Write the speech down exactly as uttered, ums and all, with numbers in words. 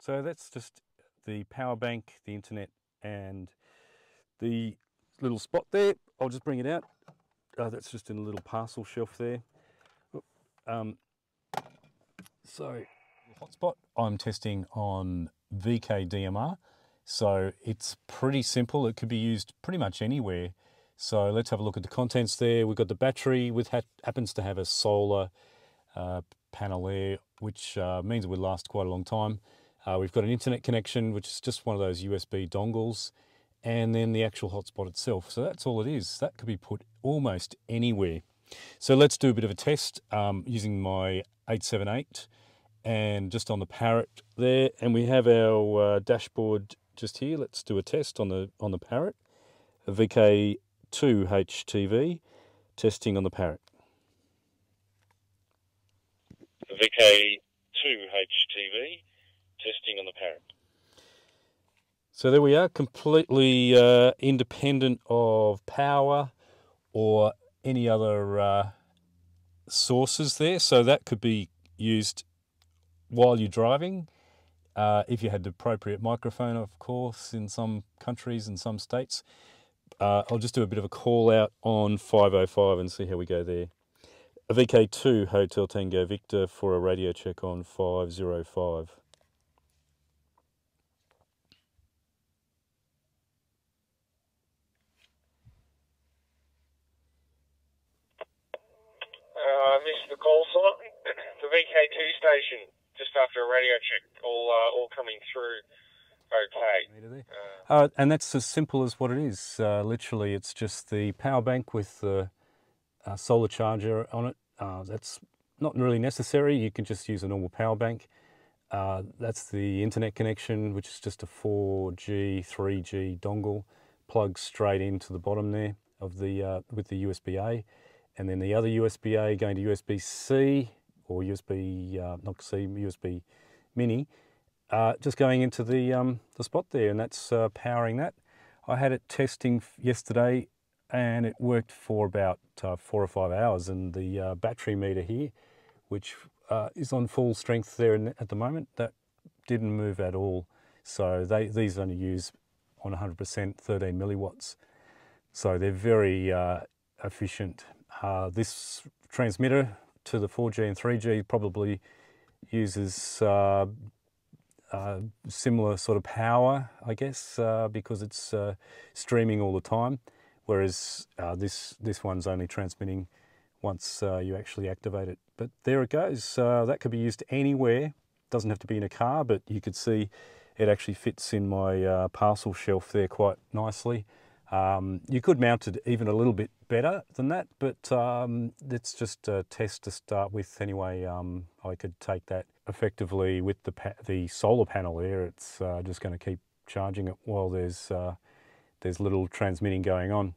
So that's just the power bank, the internet, and the little spot there. I'll just bring it out. Oh, that's just in a little parcel shelf there. Um, so hotspot I'm testing on V K D M R. So it's pretty simple. It could be used pretty much anywhere. So let's have a look at the contents there. We've got the battery, which ha happens to have a solar uh, panel there, which uh, means it will last quite a long time. Uh, we've got an internet connection, which is just one of those U S B dongles, and then the actual hotspot itself. So that's all it is. That could be put almost anywhere. So let's do a bit of a test um, using my eight seven eight and just on the Parrot there. And we have our uh, dashboard just here. Let's do a test on the on the Parrot. A V K two H T V testing on the Parrot. V K two H T V testing on the Parrot. So there we are, completely uh, independent of power or any other uh, sources there. So that could be used while you're driving, uh, if you had the appropriate microphone, of course, in some countries and some states. Uh, I'll just do a bit of a call out on five oh five and see how we go there. A V K two Hotel Tango Victor for a radio check on five oh five. The call site, the V K two station, just after a radio check, all uh, all coming through okay. Uh, uh, and that's as simple as what it is. Uh, literally, it's just the power bank with the uh, solar charger on it. Uh, that's not really necessary. You can just use a normal power bank. Uh, that's the internet connection, which is just a four G, three G dongle, plugged straight into the bottom there of the uh, with the U S B A. And then the other U S B A going to U S B C or U S B, uh, not C, U S B Mini, uh, just going into the, um, the spot there, and that's uh, powering that. I had it testing yesterday and it worked for about uh, four or five hours, and the uh, battery meter here, which uh, is on full strength there in, at the moment, that didn't move at all. So they, these only use on one hundred percent thirteen milliwatts. So they're very uh, efficient. Uh, this transmitter to the four G and three G probably uses uh, uh, similar sort of power, I guess, uh, because it's uh, streaming all the time, whereas uh, this, this one's only transmitting once uh, you actually activate it. But there it goes. Uh, that could be used anywhere. Doesn't have to be in a car, but you could see it actually fits in my uh, parcel shelf there quite nicely. Um, you could mount it even a little bit better than that, but um, it's just a test to start with anyway. Um, I could take that effectively with the pa the solar panel there. It's uh, just going to keep charging it while there's uh, there's little transmitting going on.